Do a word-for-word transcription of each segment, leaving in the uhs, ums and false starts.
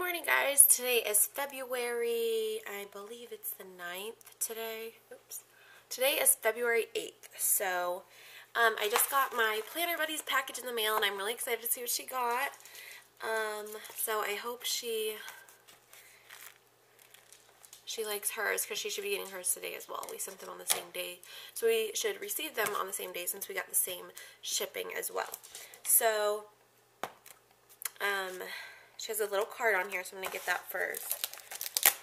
morning, guys. Today is February, I believe it's the ninth today. Oops. Today is February eighth. So um, I just got my Planner Buddies package in the mail, and I'm really excited to see what she got. Um, so I hope she she likes hers, because she should be getting hers today as well. We sent them on the same day, so we should receive them on the same day since we got the same shipping as well. So um, she has a little card on here, so I'm going to get that first.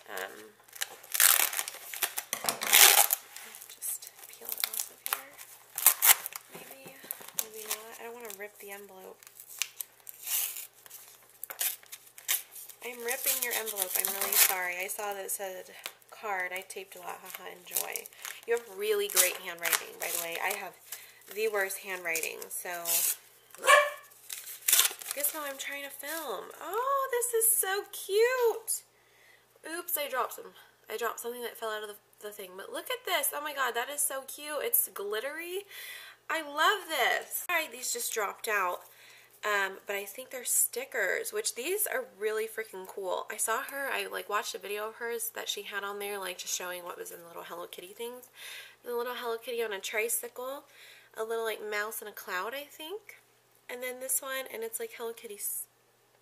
Um, just peel it off of here. Maybe, maybe not. I don't want to rip the envelope. I'm ripping your envelope. I'm really sorry. I saw that it said card. I taped a lot. Haha, enjoy. You have really great handwriting, by the way. I have the worst handwriting, so... Guess how I'm trying to film. Oh, this is so cute. Oops, I dropped some. I dropped something that fell out of the, the thing. But look at this. Oh my god, that is so cute. It's glittery. I love this. Alright, these just dropped out. Um, but I think they're stickers, which these are really freaking cool. I saw her, I like watched a video of hers that she had on there, like just showing what was in the little Hello Kitty things. The little Hello Kitty on a tricycle, a little like mouse in a cloud, I think. And then this one, and it's like Hello Kitty's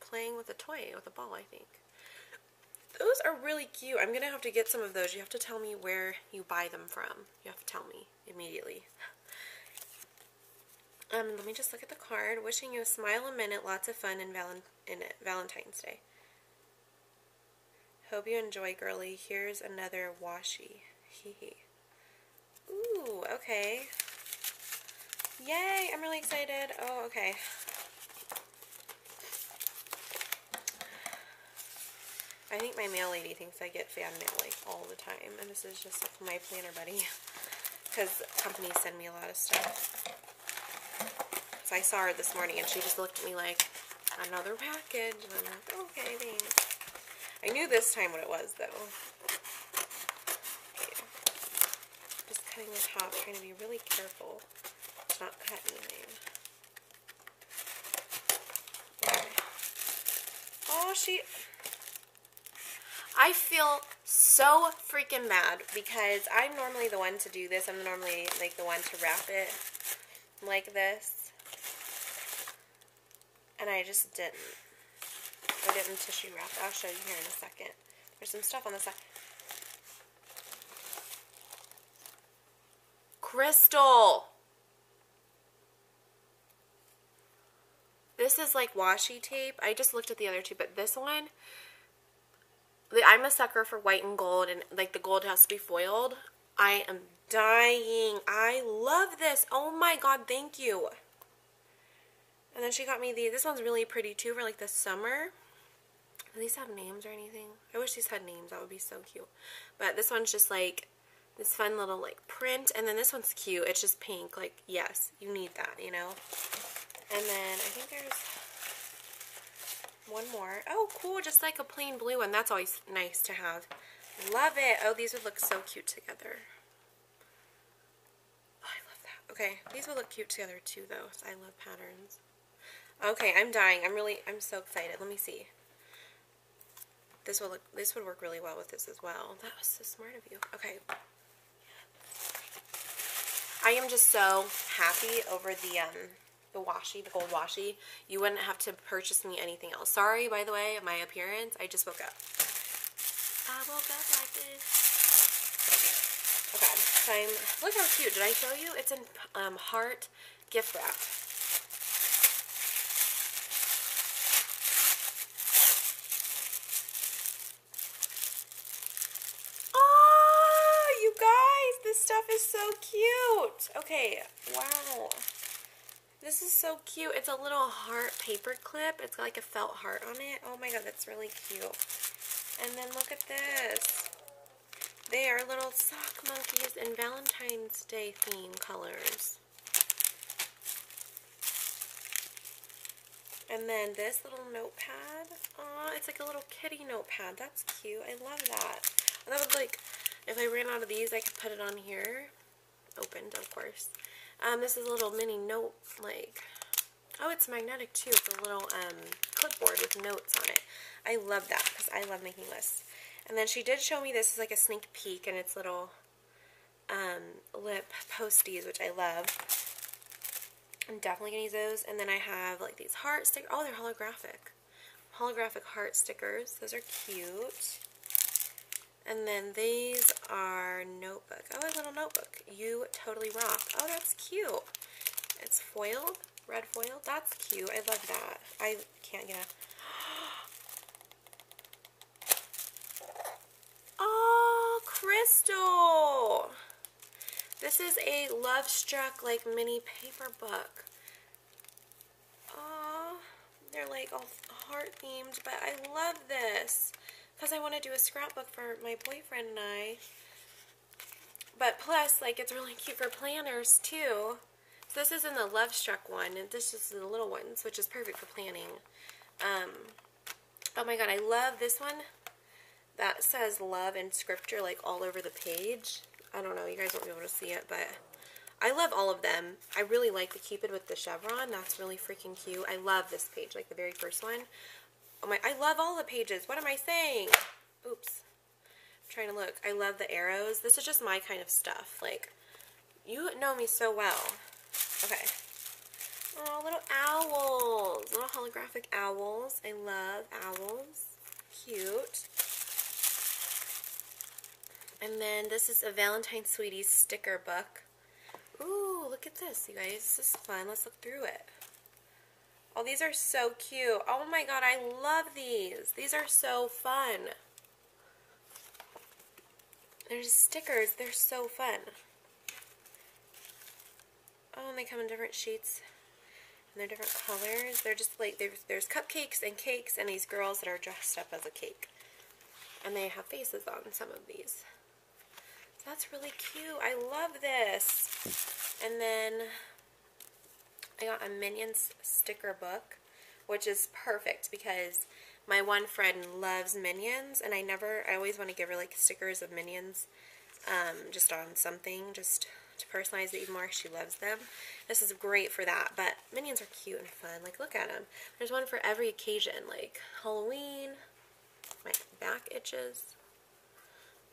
playing with a toy, with a ball, I think. Those are really cute. I'm going to have to get some of those. You have to tell me where you buy them from. You have to tell me immediately. Um, let me just look at the card. Wishing you a smile a minute, lots of fun in, valen in it. Valentine's Day. Hope you enjoy, girly. Here's another washi. Hee hee. Ooh, okay. Yay, I'm really excited. Oh, okay. I think my mail lady thinks I get fan mail like all the time, and this is just like my planner buddy, because companies send me a lot of stuff. So I saw her this morning and she just looked at me like, another package, and I'm like, okay, thanks. I knew this time what it was though. Okay. Just cutting the top, trying to be really careful. Not cut anything. Oh, she... I feel so freaking bad because I'm normally the one to do this. I'm normally, like, the one to wrap it like this. And I just didn't. I didn't tissue wrap. I'll show you here in a second. There's some stuff on the side. Crystal! This is like washi tape. I just looked at the other two, but this one, I'm a sucker for white and gold, and like the gold has to be foiled. I am dying. I love this. Oh my god, thank you. And then she got me these. This one's really pretty too for like the summer. Do these have names or anything? I wish these had names. That would be so cute. But this one's just like this fun little like print. And then this one's cute. It's just pink. Like, yes, you need that, you know? And then I think there's one more. Oh, cool. Just like a plain blue one. That's always nice to have. Love it. Oh, these would look so cute together. Oh, I love that. Okay. These would look cute together too, though. I love patterns. Okay. I'm dying. I'm really, I'm so excited. Let me see. This will look, this would work really well with this as well. That was so smart of you. Okay. I am just so happy over the, um, the washi, the gold washi. You wouldn't have to purchase me anything else. Sorry, by the way, my appearance. I just woke up. I woke up like this. Oh god, I'm, look how cute. Did I show you? It's in um, heart gift wrap. Oh, you guys, this stuff is so cute. Okay, wow. This is so cute. It's a little heart paper clip. It's got like a felt heart on it. Oh my god, that's really cute. And then look at this. They are little sock monkeys in Valentine's Day theme colors. And then this little notepad. Aw, it's like a little kitty notepad. That's cute. I love that. And I would like, if I ran out of these, I could put it on here. Opened, of course. Um, this is a little mini note, like, Oh, it's magnetic too. It's a little um, clipboard with notes on it. I love that because I love making lists. And then she did show me this is like a sneak peek, and it's little um, lip posties, which I love. I'm definitely going to use those. And then I have like these heart stickers. Oh, they're holographic. Holographic heart stickers. Those are cute. And then these are notebook. Oh, a little notebook. You totally rock. Oh, that's cute. It's foiled. Red foil. That's cute. I love that. I can't get a... Oh, Crystal! This is a Love Struck, like, mini paper book. Oh, they're, like, all heart-themed, but I love this because I want to do a scrapbook for my boyfriend and I. But plus, like, it's really cute for planners, too. This is in the Love Struck one, and this is the little ones, which is perfect for planning. Um, oh my god, I love this one that says love and scripture like all over the page. I don't know, you guys won't be able to see it, but I love all of them. I really like the Cupid with the chevron. That's really freaking cute. I love this page, like the very first one. Oh my, I love all the pages. What am I saying? Oops. I'm trying to look. I love the arrows. This is just my kind of stuff. Like, you know me so well. Okay. Oh, little owls. Little holographic owls. I love owls. Cute. And then this is a Valentine's Sweetie sticker book. Ooh, look at this, you guys. This is fun. Let's look through it. Oh, these are so cute. Oh my god, I love these. These are so fun. They're just stickers. They're so fun. Oh, and they come in different sheets, and they're different colors. They're just like, there's, there's cupcakes and cakes, and these girls that are dressed up as a cake. And they have faces on some of these. So that's really cute. I love this. And then I got a Minions sticker book, which is perfect because my one friend loves Minions, and I never, I always want to give her like stickers of Minions, um, just on something, just... to personalize it even more. She loves them. This is great for that, but Minions are cute and fun. Like, look at them. There's one for every occasion, like Halloween. My back itches.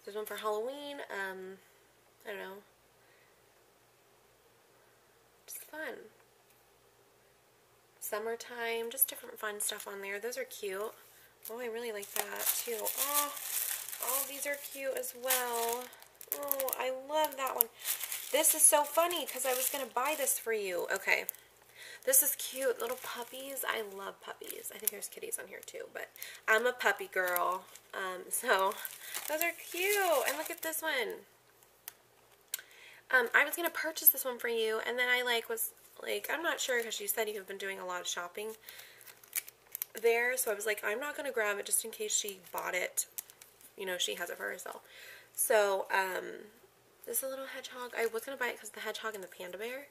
There's one for Halloween. Um, I don't know. Just fun. Summertime. Just different fun stuff on there. Those are cute. Oh, I really like that, too. Oh, oh, these are cute as well. Oh, I love that one. This is so funny because I was going to buy this for you. Okay. This is cute. Little puppies. I love puppies. I think there's kitties on here too, but I'm a puppy girl. Um, so those are cute. And look at this one. Um, I was going to purchase this one for you, and then I like was like, I'm not sure because you said you've been doing a lot of shopping there. So I was like, I'm not going to grab it just in case she bought it. You know, she has it for herself. So, um... this is a little hedgehog. I was going to buy it because the hedgehog and the panda bear.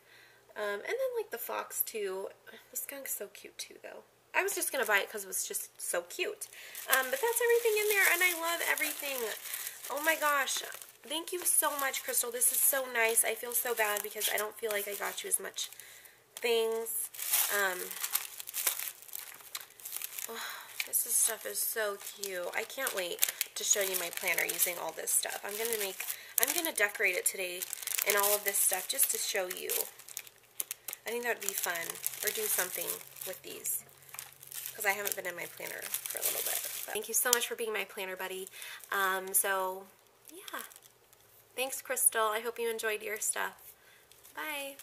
Um, and then, like, the fox, too. The skunk's so cute, too, though. I was just going to buy it because it was just so cute. Um, but that's everything in there, and I love everything. Oh, my gosh. Thank you so much, Crystal. This is so nice. I feel so bad because I don't feel like I got you as much things. Um, oh, this is, stuff is so cute. I can't wait to show you my planner using all this stuff. I'm going to make... I'm going to decorate it today and all of this stuff just to show you. I think that would be fun, or do something with these, because I haven't been in my planner for a little bit. But thank you so much for being my planner buddy. Um, so, yeah. Thanks, Crystal. I hope you enjoyed your stuff. Bye.